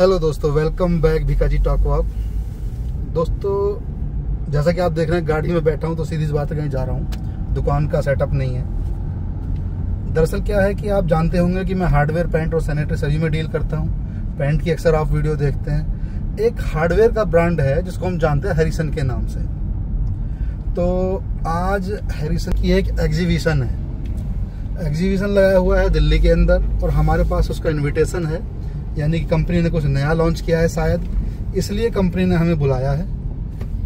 Hello दोस्तों, welcome back Bhikaji talk vlog. दोस्तों जैसा कि आप देख रहे हैं, गाड़ी में बैठा हूं तो सीधी बात करने जा रहा हूं। दुकान का सेटअप नहीं है। दरअसल क्या है कि आप जानते होंगे कि मैं हार्डवेयर, पैंट और सैनिटरी सभी में डील करता हूं। पैंट की अक्सर आप वीडियो देखते हैं। एक हार्डवेयर का ब्रांड है जिसको हम जानते हैं हैरिसन के नाम से। तो आज हैरिसन की एक एग्जीबिशन है, एग्जीबिशन लगाया हुआ है दिल्ली के अंदर, और हमारे पास उसका इन्विटेशन है। यानी कि कंपनी ने कुछ नया लॉन्च किया है शायद, इसलिए कंपनी ने हमें बुलाया है।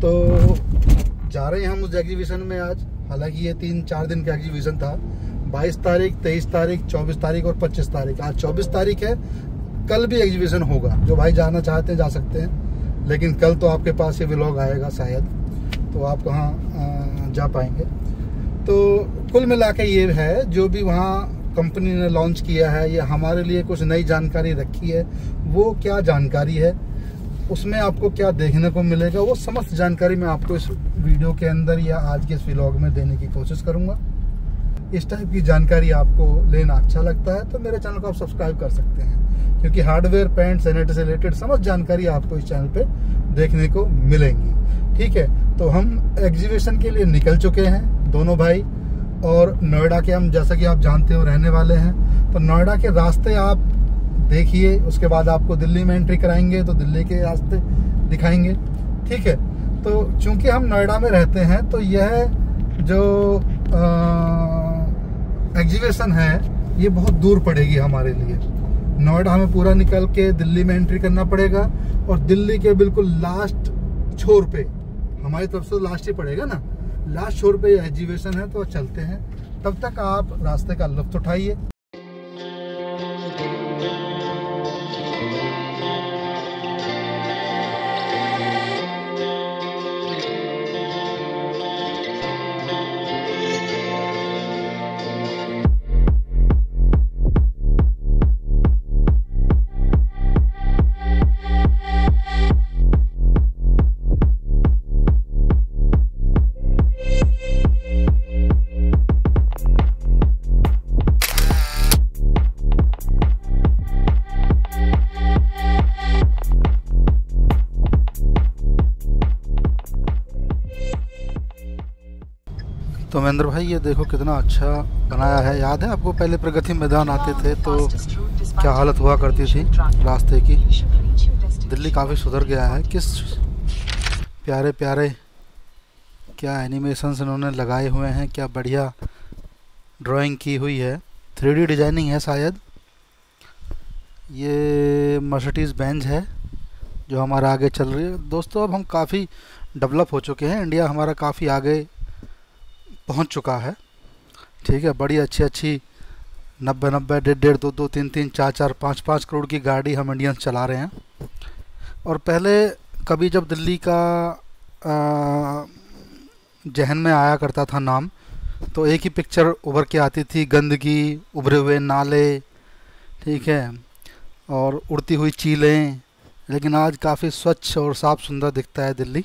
तो जा रहे हैं हम उस एग्जीबिशन में आज। हालांकि ये 3-4 दिन का एग्जीबिशन था। 22 तारीख, 23 तारीख, 24 तारीख और 25 तारीख। आज 24 तारीख है, कल भी एग्जीबिशन होगा। जो भाई जाना चाहते हैं जा सकते हैं, लेकिन कल तो आपके पास ये व्लॉग आएगा शायद, तो आप वहाँ जा पाएंगे। तो कुल मिला के ये है जो भी वहाँ कंपनी ने लॉन्च किया है, या हमारे लिए कुछ नई जानकारी रखी है, वो क्या जानकारी है, उसमें आपको क्या देखने को मिलेगा, वो समस्त जानकारी मैं आपको इस वीडियो के अंदर या आज के इस व्लॉग में देने की कोशिश करूंगा। इस टाइप की जानकारी आपको लेना अच्छा लगता है तो मेरे चैनल को आप सब्सक्राइब कर सकते हैं, क्योंकि हार्डवेयर, पैंट, सैनिटरी से रिलेटेड समस्त जानकारी आपको इस चैनल पर देखने को मिलेंगी। ठीक है, तो हम एग्जीबिशन के लिए निकल चुके हैं दोनों भाई, और नोएडा के हम, जैसा कि आप जानते हो, रहने वाले हैं। तो नोएडा के रास्ते आप देखिए, उसके बाद आपको दिल्ली में एंट्री कराएंगे तो दिल्ली के रास्ते दिखाएंगे। ठीक है, तो चूंकि हम नोएडा में रहते हैं तो यह जो एग्जीबिशन है ये बहुत दूर पड़ेगी हमारे लिए। नोएडा हमें पूरा निकल के दिल्ली में एंट्री करना पड़ेगा, और दिल्ली के बिल्कुल लास्ट छोर पे, हमारी तरफ से लास्ट ही पड़ेगा ना, लास्ट शोर पे एग्जीबिशन है। तो चलते हैं, तब तक आप रास्ते का लुत्फ उठाइए। तो महेंद्र भाई, ये देखो कितना अच्छा बनाया है। याद है आपको, पहले प्रगति मैदान आते थे तो क्या हालत हुआ करती थी रास्ते की। दिल्ली काफ़ी सुधर गया है। किस प्यारे प्यारे क्या एनिमेशंस इन्होंने लगाए हुए हैं, क्या बढ़िया ड्राइंग की हुई है। 3D डिजाइनिंग है शायद। ये मर्सिडीज बेंज है जो हमारा आगे चल रही है। दोस्तों अब हम काफ़ी डेवलप हो चुके हैं, इंडिया हमारा काफ़ी आगे पहुंच चुका है। ठीक है, बड़ी अच्छी 90, 100, 150, 200, 300, 400, 500 करोड़ की गाड़ी हम इंडियंस चला रहे हैं। और पहले कभी जब दिल्ली का जहन में आया करता था नाम, तो एक ही पिक्चर उभर के आती थी, गंदगी, उभरे हुए नाले, ठीक है, और उड़ती हुई चीलें। लेकिन आज काफ़ी स्वच्छ और साफ़ सुंदर दिखता है दिल्ली।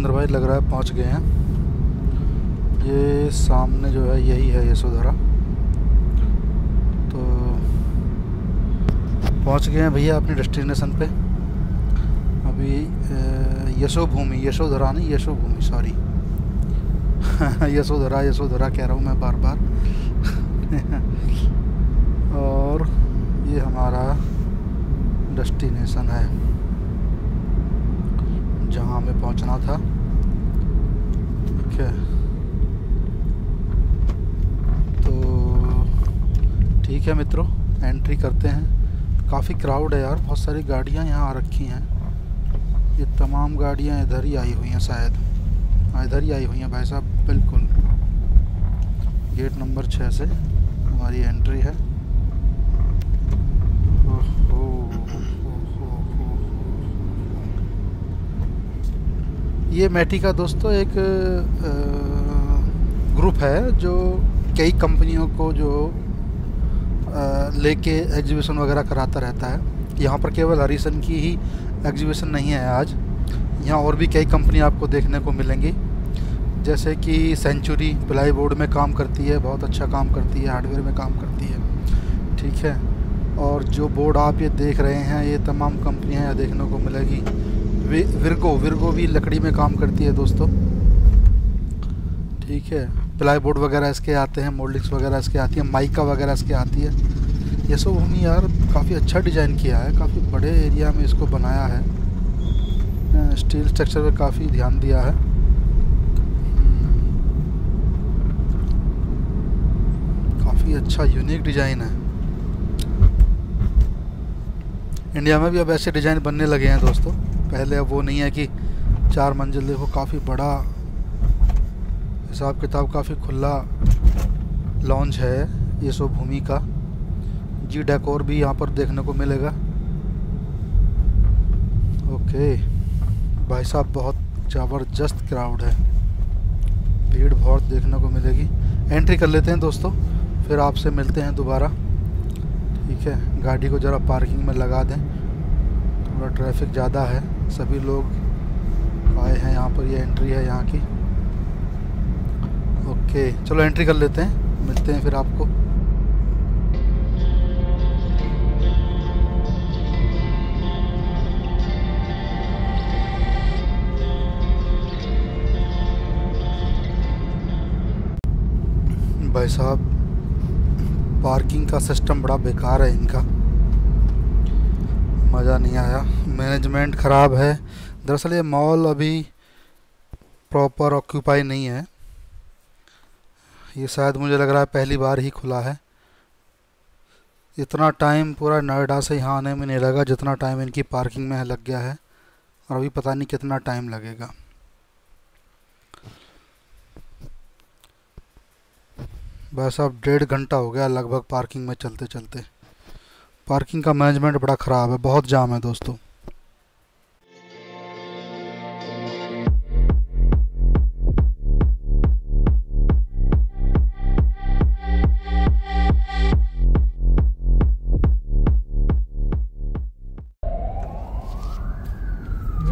महेंद्र भाई लग रहा है पहुंच गए हैं। ये सामने जो है यही है यशोधरा। तो पहुंच गए हैं भैया अपने डेस्टिनेशन पे। अभी यशोभूमि, यशोधरा नहीं यशोभूमि, सॉरी यशोधरा यशोधरा कह रहा हूँ मैं बार बार और ये हमारा डेस्टिनेशन है जहाँ हमें पहुँचना था। ठीक है, तो ठीक है मित्रों, एंट्री करते हैं। काफ़ी क्राउड है यार, बहुत सारी गाड़ियाँ यहाँ आ रखी हैं। ये तमाम गाड़ियाँ इधर ही आई हुई हैं, शायद इधर ही आई हुई हैं भाई साहब। बिल्कुल गेट नंबर 6 से हमारी एंट्री है। ये मेटी का दोस्तों एक ग्रुप है जो कई कंपनियों को जो लेके एग्जीबिशन वगैरह कराता रहता है। यहाँ पर केवल हरिसन की ही एग्जीबिशन नहीं है आज, यहाँ और भी कई कंपनी आपको देखने को मिलेंगी। जैसे कि सेंचुरी प्लाईवुड में काम करती है, बहुत अच्छा काम करती है, हार्डवेयर में काम करती है। ठीक है, और जो बोर्ड आप ये देख रहे हैं ये तमाम कंपनियाँ यहाँ देखने को मिलेगी। विर्गो भी लकड़ी में काम करती है दोस्तों। ठीक है, प्लाईवुड वगैरह इसके आते हैं, मोल्डिंग्स वगैरह इसके आती है, माइका वगैरह इसके आती है। यशोभूमि यार काफ़ी अच्छा डिज़ाइन किया है, काफ़ी बड़े एरिया में इसको बनाया है, स्टील स्ट्रक्चर पर काफ़ी ध्यान दिया है। काफ़ी अच्छा यूनिक डिज़ाइन है। इंडिया में भी अब ऐसे डिज़ाइन बनने लगे हैं दोस्तों, पहले अब वो नहीं है कि 4 मंजिल। देखो काफ़ी बड़ा हिसाब किताब, काफ़ी खुला लॉन्च है यशोभूमि का। जी डेकोर भी यहाँ पर देखने को मिलेगा। ओके भाई साहब, बहुत ज़बरदस्त क्राउड है, भीड़ बहुत देखने को मिलेगी। एंट्री कर लेते हैं दोस्तों, फिर आपसे मिलते हैं दोबारा। ठीक है, गाड़ी को ज़रा पार्किंग में लगा दें, थोड़ा ट्रैफिक ज़्यादा है। सभी लोग आए हैं यहाँ पर, ये एंट्री है यहाँ की। ओके चलो एंट्री कर लेते हैं, मिलते हैं फिर आपको। भाई साहब पार्किंग का सिस्टम बड़ा बेकार है इनका, मज़ा नहीं आया, मैनेजमेंट ख़राब है। दरअसल ये मॉल अभी प्रॉपर ऑक्यूपाई नहीं है, ये शायद मुझे लग रहा है पहली बार ही खुला है। इतना टाइम पूरा नोएडा से यहाँ आने में नहीं लगा जितना टाइम इनकी पार्किंग में लग गया है, और अभी पता नहीं कितना टाइम लगेगा। बस अब 1.5 घंटा हो गया लगभग पार्किंग में चलते चलते। पार्किंग का मैनेजमेंट बड़ा ख़राब है, बहुत जाम है दोस्तों।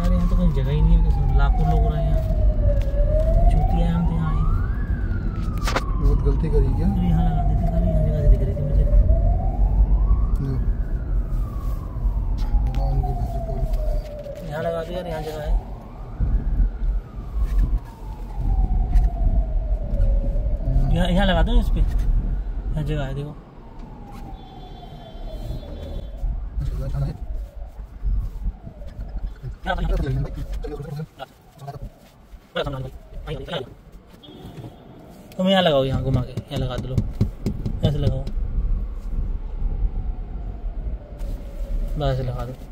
यार यहाँ तो कोई जगह ही नहीं है, लाखों लोग रहे हैं। गलती करी क्या? यहाँ लगा देते खाली, यहाँ जगह दिख रही थी मुझे। यहाँ लगा दिया, यहाँ जगह है। यहाँ लगा दो, इस पे यहाँ जगह है, देखो तुम यहाँ लगाओ, यहाँ घुमा के यहाँ लगा दो, ऐसे लगाओ, बस लगा दो।